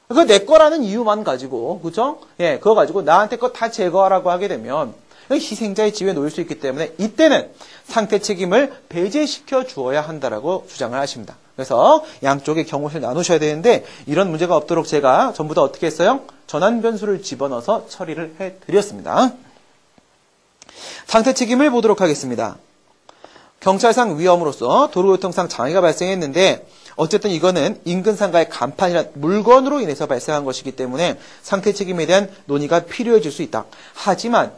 그거 내 거라는 이유만 가지고, 그죠? 예, 그거 가지고 나한테 거 다 제거하라고 하게 되면 희생자의 지위에 놓일 수 있기 때문에 이때는 상태 책임을 배제시켜 주어야 한다라고 주장을 하십니다. 그래서 양쪽의 경우를 나누셔야 되는데, 이런 문제가 없도록 제가 전부 다 어떻게 했어요? 전환 변수를 집어넣어서 처리를 해드렸습니다. 상태 책임을 보도록 하겠습니다. 경찰상 위험으로서 도로교통상 장애가 발생했는데, 어쨌든 이거는 인근 상가의 간판이나 물건으로 인해서 발생한 것이기 때문에 상태 책임에 대한 논의가 필요해질 수 있다. 하지만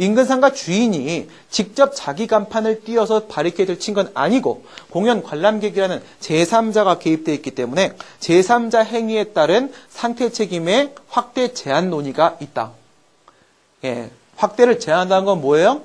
인근 상가 주인이 직접 자기 간판을 띄어서 바리케이트를 친 건 아니고 공연 관람객이라는 제3자가 개입되어 있기 때문에 제3자 행위에 따른 상태 책임의 확대 제한 논의가 있다. 예, 확대를 제한한다는 건 뭐예요?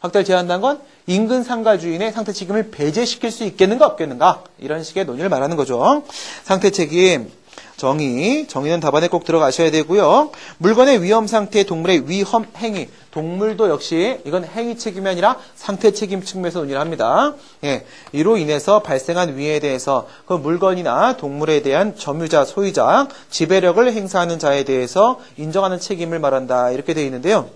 확대를 제한한다는 건 인근 상가 주인의 상태 책임을 배제시킬 수 있겠는가 없겠는가, 이런 식의 논의를 말하는 거죠. 상태 책임 정의는 답안에 꼭 들어가셔야 되고요. 물건의 위험 상태, 동물의 위험 행위, 동물도 역시 이건 행위 책임이 아니라 상태 책임 측면에서 논의를 합니다. 예, 이로 인해서 발생한 위해에 대해서 그 물건이나 동물에 대한 점유자, 소유자, 지배력을 행사하는 자에 대해서 인정하는 책임을 말한다, 이렇게 되어 있는데요.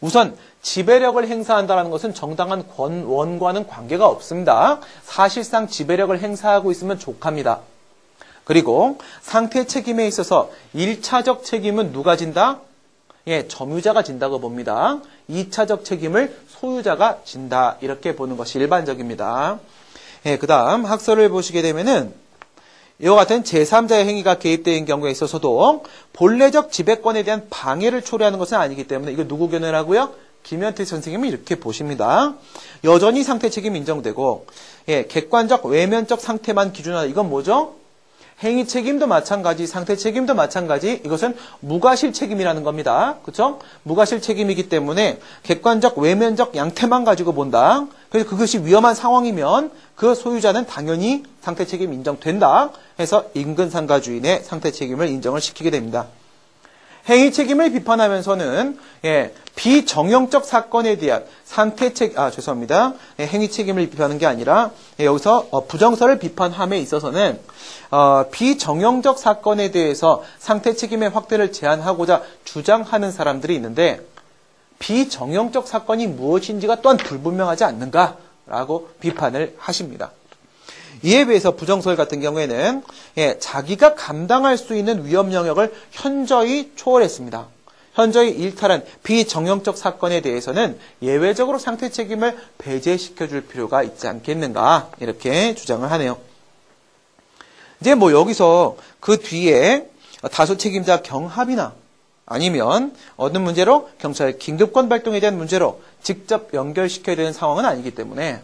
우선 지배력을 행사한다는 것은 정당한 권원과는 관계가 없습니다. 사실상 지배력을 행사하고 있으면 족합니다. 그리고 상태 책임에 있어서 1차적 책임은 누가 진다? 예, 점유자가 진다고 봅니다. 2차적 책임을 소유자가 진다, 이렇게 보는 것이 일반적입니다. 예, 그 다음 학설을 보시게 되면은 이와 같은 제3자의 행위가 개입된 경우에 있어서도 본래적 지배권에 대한 방해를 초래하는 것은 아니기 때문에 이거 누구 견해를 하고요? 김연태 선생님은 이렇게 보십니다. 여전히 상태 책임 인정되고, 예, 객관적 외면적 상태만 기준하다. 이건 뭐죠? 행위 책임도 마찬가지, 상태 책임도 마찬가지, 이것은 무과실 책임이라는 겁니다. 그렇죠? 무과실 책임이기 때문에 객관적 외면적 양태만 가지고 본다. 그래서 그것이 위험한 상황이면 그 소유자는 당연히 상태 책임 인정된다 해서 인근 상가 주인의 상태 책임을 인정을 시키게 됩니다. 행위 책임을 비판하면서는, 예, 비정형적 사건에 대한 행위 책임을 비판하는 게 아니라, 예, 여기서 부정설을 비판함에 있어서는 비정형적 사건에 대해서 상태 책임의 확대를 제한하고자 주장하는 사람들이 있는데, 비정형적 사건이 무엇인지가 또한 불분명하지 않는가라고 비판을 하십니다. 이에 비해서 부정설 같은 경우에는, 예, 자기가 감당할 수 있는 위험 영역을 현저히 초월했습니다. 현저히 일탈한 비정형적 사건에 대해서는 예외적으로 상태 책임을 배제시켜줄 필요가 있지 않겠는가, 이렇게 주장을 하네요. 이제 뭐 여기서 그 뒤에 다수 책임자 경합이나 아니면 어느 문제로 경찰 긴급권 발동에 대한 문제로 직접 연결시켜야 되는 상황은 아니기 때문에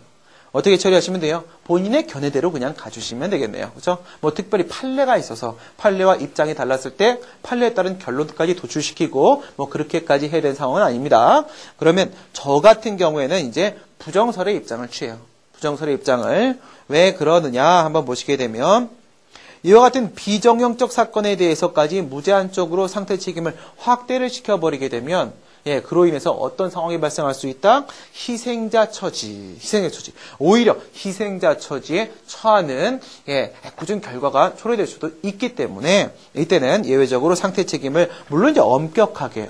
어떻게 처리하시면 돼요? 본인의 견해대로 그냥 가주시면 되겠네요. 그렇죠? 뭐 특별히 판례가 있어서 판례와 입장이 달랐을 때 판례에 따른 결론까지 도출시키고 뭐 그렇게까지 해야 되는 상황은 아닙니다. 그러면 저 같은 경우에는 이제 부정설의 입장을 취해요. 부정설의 입장을 왜 그러느냐 한번 보시게 되면, 이와 같은 비정형적 사건에 대해서까지 무제한적으로 상태 책임을 확대를 시켜버리게 되면, 예, 그로 인해서 어떤 상황이 발생할 수 있다? 희생자 처지. 오히려 희생자 처지에 처하는, 예, 애꿎은 결과가 초래될 수도 있기 때문에 이때는 예외적으로 상태 책임을 물론 이제 엄격하게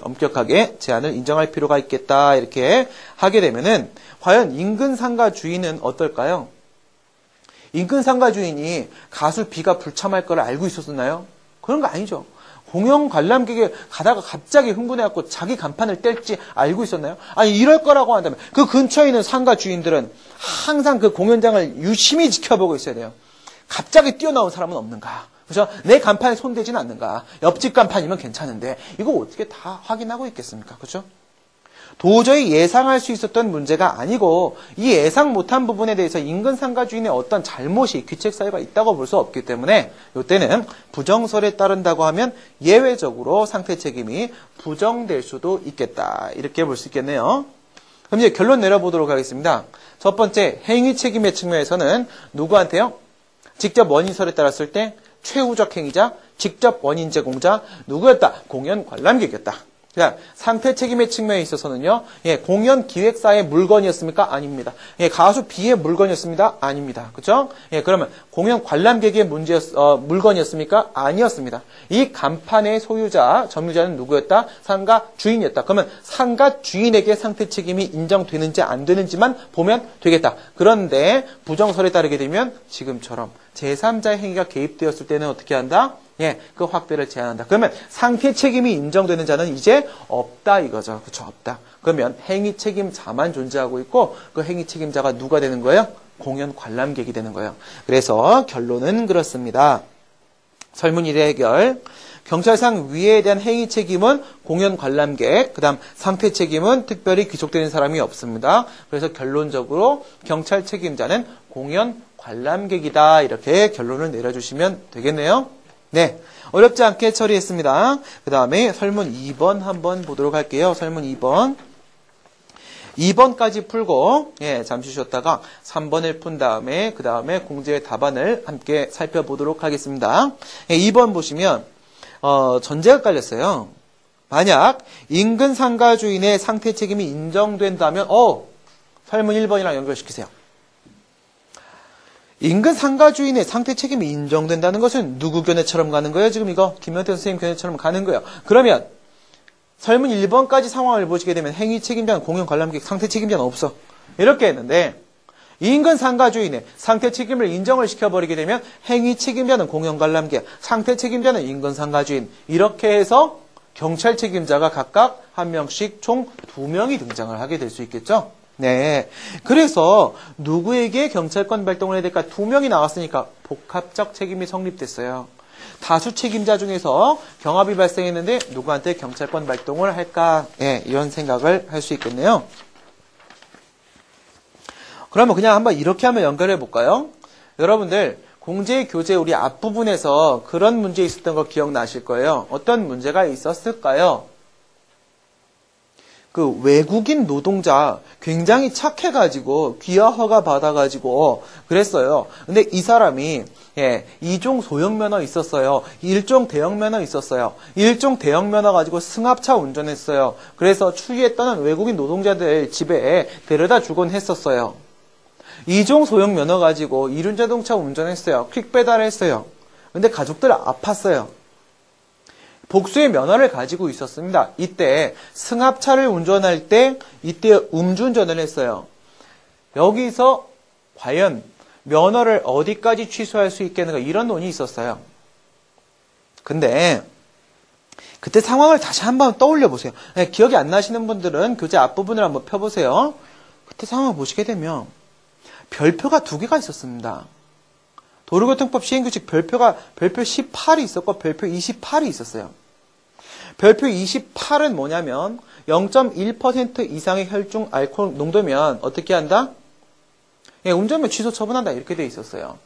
제한을 인정할 필요가 있겠다, 이렇게 하게 되면은 과연 인근 상가 주인은 어떨까요? 인근 상가 주인이 가수 B가 불참할 걸 알고 있었나요? 그런 거 아니죠. 공연 관람객이 가다가 갑자기 흥분해갖고 자기 간판을 뗄지 알고 있었나요? 아니, 이럴 거라고 한다면 그 근처에 있는 상가 주인들은 항상 그 공연장을 유심히 지켜보고 있어야 돼요. 갑자기 뛰어나온 사람은 없는가? 그죠? 내 간판에 손대지는 않는가? 옆집 간판이면 괜찮은데 이거 어떻게 다 확인하고 있겠습니까? 그죠? 도저히 예상할 수 있었던 문제가 아니고 이 예상 못한 부분에 대해서 인근 상가 주인의 어떤 잘못이 귀책 사유가 있다고 볼 수 없기 때문에 이때는 부정설에 따른다고 하면 예외적으로 상태 책임이 부정될 수도 있겠다. 이렇게 볼 수 있겠네요. 그럼 이제 결론 내려보도록 하겠습니다. 첫 번째, 행위 책임의 측면에서는 누구한테요? 직접 원인설에 따랐을 때 최후적 행위자, 직접 원인 제공자, 누구였다? 공연 관람객이었다. 자, 상태 책임의 측면에 있어서는요, 예, 공연 기획사의 물건이었습니까? 아닙니다. 예, 가수 B의 물건이었습니다? 아닙니다. 그죠? 예, 그러면 공연 관람객의 물건이었습니까? 아니었습니다. 이 간판의 소유자, 점유자는 누구였다? 상가 주인이었다. 그러면 상가 주인에게 상태 책임이 인정되는지 안 되는지만 보면 되겠다. 그런데 부정설에 따르게 되면 지금처럼 제3자의 행위가 개입되었을 때는 어떻게 한다? 예, 그 확대를 제한한다. 그러면 상태 책임이 인정되는 자는 이제 없다 이거죠. 그렇죠, 없다. 그러면 행위 책임자만 존재하고 있고 그 행위 책임자가 누가 되는 거예요? 공연 관람객이 되는 거예요. 그래서 결론은 그렇습니다. 설문 1의 해결. 경찰상 위해에 대한 행위 책임은 공연 관람객, 그 다음 상태 책임은 특별히 귀속되는 사람이 없습니다. 그래서 결론적으로 경찰 책임자는 공연 관람객이다. 이렇게 결론을 내려주시면 되겠네요. 네, 어렵지 않게 처리했습니다. 그 다음에 설문 2번 한번 보도록 할게요. 설문 2번. 2번까지 풀고, 예, 잠시 쉬었다가 3번을 푼 다음에, 그 다음에 공제의 답안을 함께 살펴보도록 하겠습니다. 예, 2번 보시면, 전제가 깔렸어요. 만약 인근 상가 주인의 상태 책임이 인정된다면, 설문 1번이랑 연결시키세요. 인근 상가 주인의 상태 책임이 인정된다는 것은 누구 견해처럼 가는 거예요? 지금 이거 김연태 선생님 견해처럼 가는 거예요. 그러면 설문 1번까지 상황을 보시게 되면 행위 책임자는 공연 관람객, 상태 책임자는 없어. 이렇게 했는데 인근 상가 주인의 상태 책임을 인정을 시켜버리게 되면 행위 책임자는 공연 관람객, 상태 책임자는 인근 상가 주인. 이렇게 해서 경찰 책임자가 각각 한 명씩 총 2명이 등장을 하게 될 수 있겠죠. 네, 그래서 누구에게 경찰권 발동을 해야 될까? 2명이 나왔으니까 복합적 책임이 성립됐어요. 다수 책임자 중에서 경합이 발생했는데 누구한테 경찰권 발동을 할까? 네, 이런 생각을 할 수 있겠네요. 그러면 그냥 한번 이렇게 한번 연결해 볼까요? 여러분들 공제 교재 우리 앞부분에서 그런 문제 있었던 거 기억나실 거예요. 어떤 문제가 있었을까요? 그 외국인 노동자 굉장히 착해가지고 귀화 허가 받아가지고 그랬어요. 근데 이 사람이 2종 소형 면허 있었어요. 1종 대형 면허 있었어요. 1종 대형 면허 가지고 승합차 운전했어요. 그래서 추위에 떠난 외국인 노동자들 집에 데려다 주곤 했었어요. 2종 소형 면허 가지고 이륜자동차 운전했어요. 퀵배달 했어요. 근데 가족들 아팠어요. 복수의 면허를 가지고 있었습니다. 이때 승합차를 운전할 때 이때 음주운전을 했어요. 여기서 과연 면허를 어디까지 취소할 수 있겠는가 이런 논이 있었어요. 근데 그때 상황을 다시 한번 떠올려 보세요. 기억이 안 나시는 분들은 교재 앞부분을 한번 펴보세요. 그때 상황을 보시게 되면 별표가 2개가 있었습니다. 도로교통법 시행규칙 별표 18이 있었고 별표 28이 있었어요. 별표 28은 뭐냐면 0.1% 이상의 혈중 알코올 농도면 어떻게 한다? 예, 운전면 취소 처분한다. 이렇게 돼 있었어요.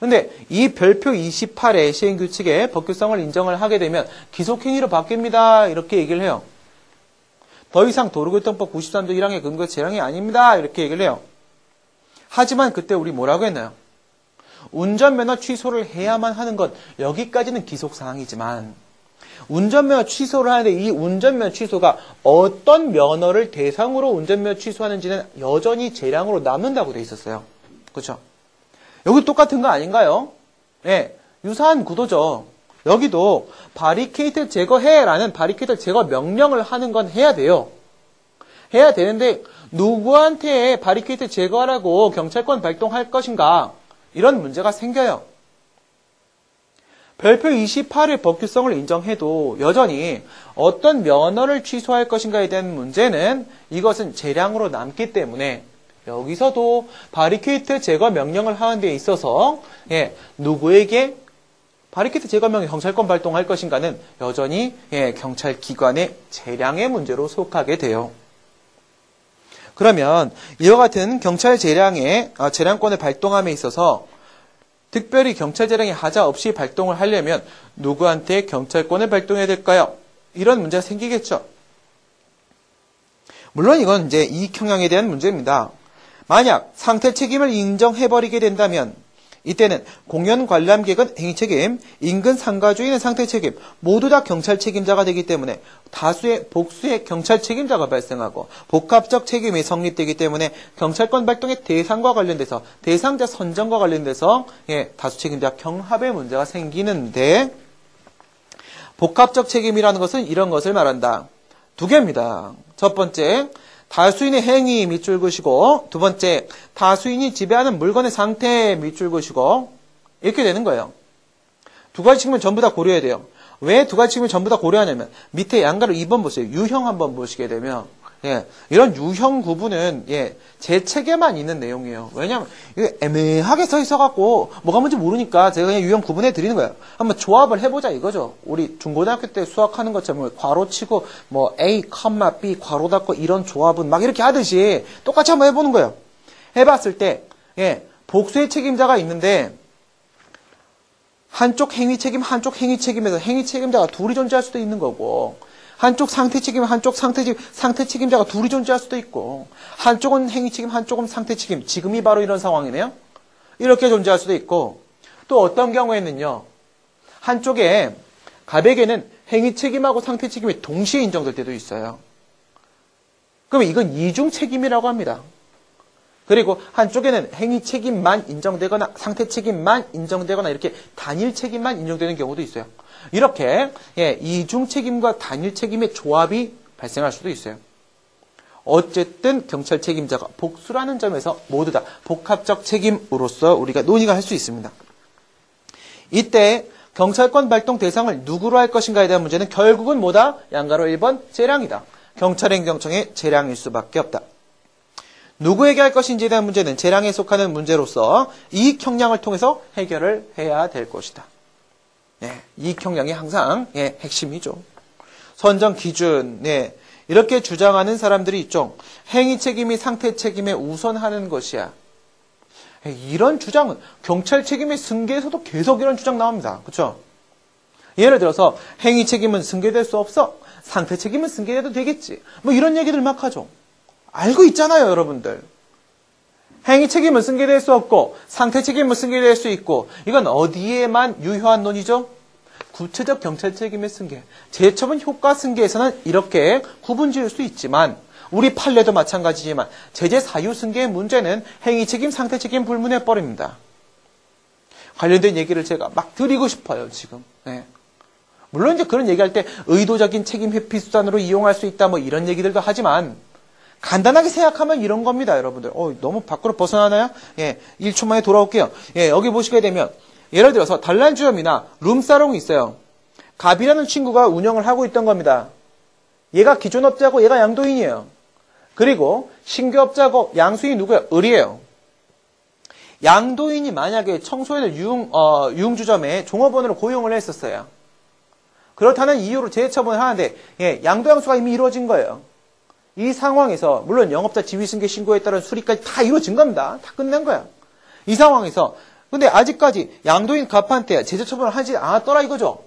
근데 이 별표 28의 시행규칙에 법규성을 인정을 하게 되면 기속행위로 바뀝니다. 이렇게 얘기를 해요. 더 이상 도로교통법 93조 1항의 근거 재량이 아닙니다. 이렇게 얘기를 해요. 하지만 그때 우리 뭐라고 했나요? 운전면허 취소를 해야만 하는 것, 여기까지는 기속사항이지만 운전면허 취소를 하는데 이 운전면허 취소가 어떤 면허를 대상으로 운전면허 취소하는지는 여전히 재량으로 남는다고 돼 있었어요. 그렇죠? 여기 똑같은 거 아닌가요? 예, 유사한 구도죠. 여기도 바리케이트 제거해라는 바리케이트 제거 명령을 하는 건 해야 돼요. 해야 되는데 누구한테 바리케이트 제거하라고 경찰권 발동할 것인가? 이런 문제가 생겨요. 별표 28의 법규성을 인정해도 여전히 어떤 면허를 취소할 것인가에 대한 문제는 이것은 재량으로 남기 때문에 여기서도 바리케이트 제거 명령을 하는 데 있어서 누구에게 바리케이트 제거 명령 경찰권 발동할 것인가는 여전히 경찰기관의 재량의 문제로 속하게 돼요. 그러면 이와 같은 경찰 재량권을 발동함에 있어서 특별히 경찰 재량이 하자 없이 발동을 하려면 누구한테 경찰권을 발동해야 될까요? 이런 문제가 생기겠죠. 물론 이건 이제 이익 형량에 대한 문제입니다. 만약 상태 책임을 인정해버리게 된다면 이때는 공연 관람객은 행위 책임, 인근 상가주인은 상태 책임 모두 다 경찰 책임자가 되기 때문에 복수의 경찰 책임자가 발생하고 복합적 책임이 성립되기 때문에 경찰권 발동의 대상과 관련돼서 대상자 선정과 관련돼서 다수 책임자 경합의 문제가 생기는데 복합적 책임이라는 것은 이런 것을 말한다. 두 개입니다. 첫 번째, 다수인의 행위 밑줄 그으시고 두 번째, 다수인이 지배하는 물건의 상태 밑줄 그으시고 이렇게 되는 거예요. 두 가지 측면 전부 다 고려해야 돼요. 왜 두 가지 측면 전부 다 고려하냐면 밑에 양가로 2번 보세요. 유형 한번 보시게 되면 이런 유형 구분은 제 책에만 있는 내용이에요. 왜냐하면 이게 애매하게 서 있어갖고 뭐가 뭔지 모르니까 제가 그냥 유형 구분해 드리는 거예요. 한번 조합을 해보자 이거죠. 우리 중고등학교 때 수학하는 것처럼 괄호 치고 뭐 A, B 괄호 닫고 이런 조합은 막 이렇게 하듯이 똑같이 한번 해보는 거예요. 해봤을 때 복수의 책임자가 있는데 한쪽 행위 책임, 한쪽 행위 책임에서 행위 책임자가 둘이 존재할 수도 있는 거고. 한쪽 상태 책임, 한쪽 상태 책임자가 둘이 존재할 수도 있고 한쪽은 행위 책임, 한쪽은 상태 책임 지금이 바로 이런 상황이네요. 이렇게 존재할 수도 있고 또 어떤 경우에는요. 한쪽에 갑에게는 행위 책임하고 상태 책임이 동시에 인정될 때도 있어요. 그러면 이건 이중 책임이라고 합니다. 그리고 한쪽에는 행위 책임만 인정되거나 상태 책임만 인정되거나 이렇게 단일 책임만 인정되는 경우도 있어요. 이렇게 이중 책임과 단일 책임의 조합이 발생할 수도 있어요. 어쨌든 경찰 책임자가 복수라는 점에서 모두 다 복합적 책임으로서 우리가 논의가 할 수 있습니다. 이때 경찰권 발동 대상을 누구로 할 것인가에 대한 문제는 결국은 뭐다? 양가로 1번 재량이다. 경찰행정청의 재량일 수밖에 없다. 누구에게 할 것인지에 대한 문제는 재량에 속하는 문제로서 이익 형량을 통해서 해결을 해야 될 것이다. 이익 형량이 항상 핵심이죠. 선정 기준 이렇게 주장하는 사람들이 있죠. 행위 책임이 상태 책임에 우선하는 것이야. 이런 주장은 경찰 책임의 승계에서도 계속 이런 주장 나옵니다. 그렇죠? 예를 들어서 행위 책임은 승계될 수 없어. 상태 책임은 승계돼도 되겠지. 뭐 이런 얘기들 막 하죠. 알고 있잖아요, 여러분들. 행위 책임은 승계될 수 없고 상태 책임은 승계될 수 있고 이건 어디에만 유효한 논의죠? 구체적 경찰 책임의 승계. 재처분 효과 승계에서는 이렇게 구분 지을 수 있지만 우리 판례도 마찬가지지만 제재 사유 승계의 문제는 행위 책임, 상태 책임 불문해 버립니다. 관련된 얘기를 제가 막 드리고 싶어요, 지금. 물론 이제 그런 얘기할 때 의도적인 책임 회피 수단으로 이용할 수 있다 뭐 이런 얘기들도 하지만 간단하게 생각하면 이런 겁니다, 여러분들. 너무 밖으로 벗어나나요? 1초 만에 돌아올게요. 여기 보시게 되면, 예를 들어서, 단란주점이나 룸사롱이 있어요. 갑이라는 친구가 운영을 하고 있던 겁니다. 얘가 기존업자고 얘가 양도인이에요. 그리고, 신규업자고 양수인이 누구예요? 을이에요. 양도인이 만약에 청소년을 유흥주점에 종업원으로 고용을 했었어요. 그렇다는 이유로 재처분을 하는데, 양도양수가 이미 이루어진 거예요. 이 상황에서 물론 영업자 지위승계 신고에 따른 수리까지 다 이루어진 겁니다. 다 끝난 거야. 이 상황에서 근데 아직까지 양도인 갑한테 제재처분을 하지 않았더라 이거죠.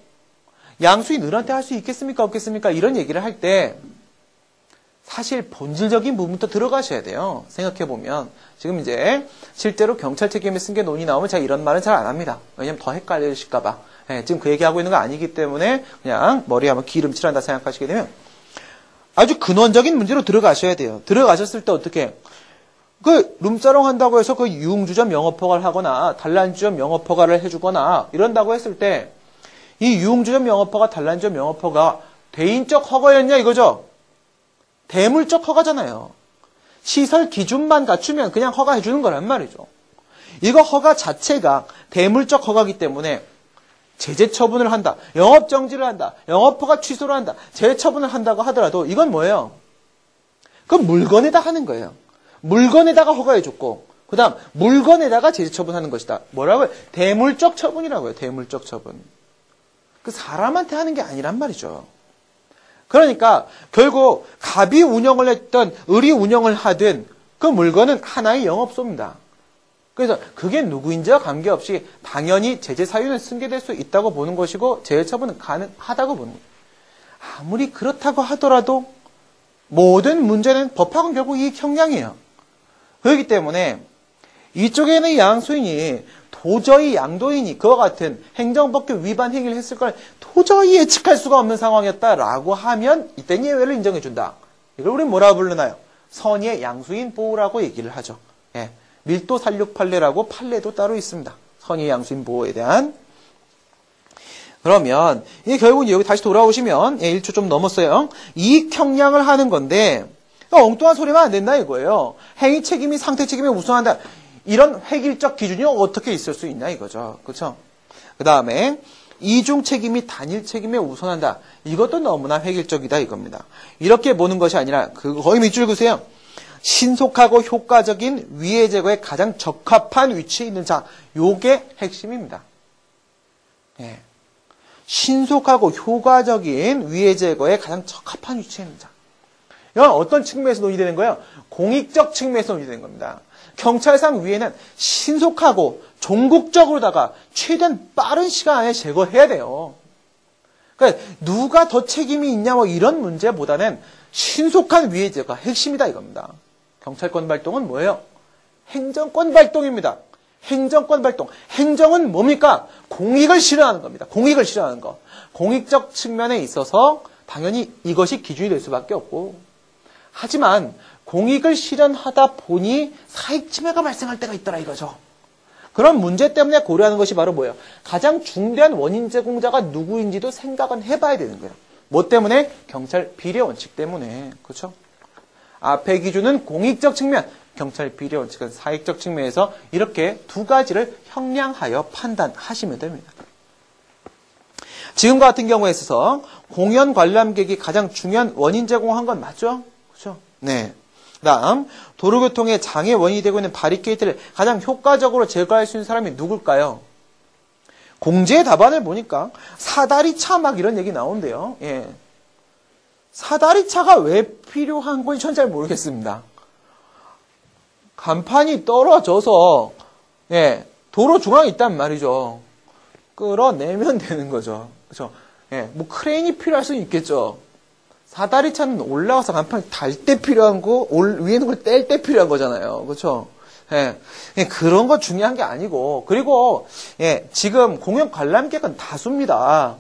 양수인 을한테 할 수 있겠습니까? 없겠습니까? 이런 얘기를 할 때 사실 본질적인 부분부터 들어가셔야 돼요. 생각해보면 지금 이제 실제로 경찰 책임의 승계 논의 나오면 제가 이런 말은 잘 안 합니다. 왜냐면 더 헷갈리실까 봐. 지금 그 얘기하고 있는 거 아니기 때문에 그냥 머리에 한번 기름칠한다 생각하시게 되면 아주 근원적인 문제로 들어가셔야 돼요. 들어가셨을 때 어떻게 그 룸사롱 한다고 해서 그 유흥주점 영업허가를 하거나 단란주점 영업허가를 해주거나 이런다고 했을 때 이 유흥주점 영업허가, 단란주점 영업허가 대인적 허가였냐 이거죠. 대물적 허가잖아요. 시설 기준만 갖추면 그냥 허가해주는 거란 말이죠. 이거 허가 자체가 대물적 허가이기 때문에 제재 처분을 한다, 영업 정지를 한다, 영업 허가 취소를 한다, 제재 처분을 한다고 하더라도 이건 뭐예요? 그건 물건에다 하는 거예요. 물건에다가 허가해줬고 그 다음 물건에다가 제재 처분하는 것이다. 뭐라고요? 대물적 처분이라고요. 대물적 처분. 그 사람한테 하는 게 아니란 말이죠. 그러니까 결국 갑이 운영을 했던 을이 운영을 하든 그 물건은 하나의 영업소입니다. 그래서 그게 누구인지와 관계없이 당연히 제재 사유는 승계될 수 있다고 보는 것이고 제재 처분은 가능하다고 보는 거예요. 아무리 그렇다고 하더라도 모든 문제는 법학은 결국 이익 형량이에요. 그렇기 때문에 이쪽에는 양수인이 도저히 양도인이 그와 같은 행정법규 위반 행위를 했을 걸 도저히 예측할 수가 없는 상황이었다라고 하면 이때는 예외를 인정해준다. 이걸 우리는 뭐라고 부르나요? 선의의 양수인 보호라고 얘기를 하죠. 예. 밀도 산륙 판례라고 판례도 따로 있습니다. 선의의 양수인 보호에 대한. 그러면 이게 결국은 여기 다시 돌아오시면 예, 1초 좀 넘었어요. 이익 형량을 하는 건데 엉뚱한 소리만 안 된다 이거예요. 행위 책임이 상태 책임에 우선한다. 이런 획일적 기준이 어떻게 있을 수 있냐 이거죠. 그렇죠? 그 다음에 이중 책임이 단일 책임에 우선한다. 이것도 너무나 획일적이다 이겁니다. 이렇게 보는 것이 아니라 그거 거의 밑줄 그으세요. 신속하고 효과적인 위해 제거에 가장 적합한 위치에 있는 자. 요게 핵심입니다. 예. 신속하고 효과적인 위해 제거에 가장 적합한 위치에 있는 자. 이건 어떤 측면에서 논의되는 거예요? 공익적 측면에서 논의되는 겁니다. 경찰상 위에는 신속하고 종국적으로다가 최대한 빠른 시간 안에 제거해야 돼요. 그러니까 누가 더 책임이 있냐 뭐 이런 문제보다는 신속한 위해 제거가 핵심이다 이겁니다. 경찰권 발동은 뭐예요? 행정권 발동입니다. 행정권 발동. 행정은 뭡니까? 공익을 실현하는 겁니다. 공익을 실현하는 거. 공익적 측면에 있어서 당연히 이것이 기준이 될 수밖에 없고 하지만 공익을 실현하다 보니 사익 침해가 발생할 때가 있더라 이거죠. 그런 문제 때문에 고려하는 것이 바로 뭐예요? 가장 중대한 원인 제공자가 누구인지도 생각은 해봐야 되는 거예요. 뭐 때문에? 경찰 비례 원칙 때문에. 그렇죠? 앞에 기준은 공익적 측면, 경찰 비례 원칙은 사익적 측면에서 이렇게 두 가지를 형량하여 판단하시면 됩니다. 지금과 같은 경우에 있어서 공연 관람객이 가장 중요한 원인 제공한 건 맞죠? 그렇죠? 네. 다음 도로교통의 장애 원인이 되고 있는 바리케이트를 가장 효과적으로 제거할 수 있는 사람이 누굴까요? 공제의 답안을 보니까 사다리차 막 이런 얘기 나온대요. 예, 사다리차가 왜 필요한 건지 전 잘 모르겠습니다. 간판이 떨어져서 예, 도로 중앙에 있단 말이죠. 끌어내면 되는 거죠. 그렇죠? 예, 뭐 크레인이 필요할 수는 있겠죠. 사다리차는 올라와서 간판을 달 때 필요한 거, 위에 있는 걸 뗄 때 필요한 거잖아요. 그렇죠? 예. 그런 거 중요한 게 아니고 그리고 예, 지금 공연 관람객은 다수입니다.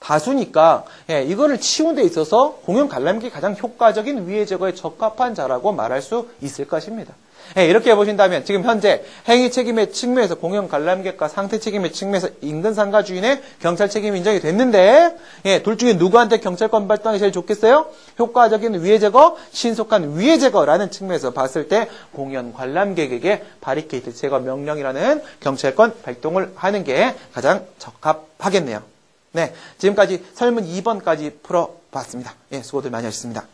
다수니까 예, 이거를 치운 데 있어서 공연 관람객이 가장 효과적인 위해 제거에 적합한 자라고 말할 수 있을 것입니다. 예, 이렇게 보신다면 지금 현재 행위 책임의 측면에서 공연 관람객과 상태 책임의 측면에서 인근 상가 주인의 경찰 책임이 인정이 됐는데 예, 둘 중에 누구한테 경찰권 발동이 제일 좋겠어요? 효과적인 위해 제거, 신속한 위해 제거라는 측면에서 봤을 때 공연 관람객에게 바리케이트 제거 명령이라는 경찰권 발동을 하는 게 가장 적합하겠네요. 네, 지금까지 설문 2번까지 풀어봤습니다. 예, 수고들 많이 하셨습니다.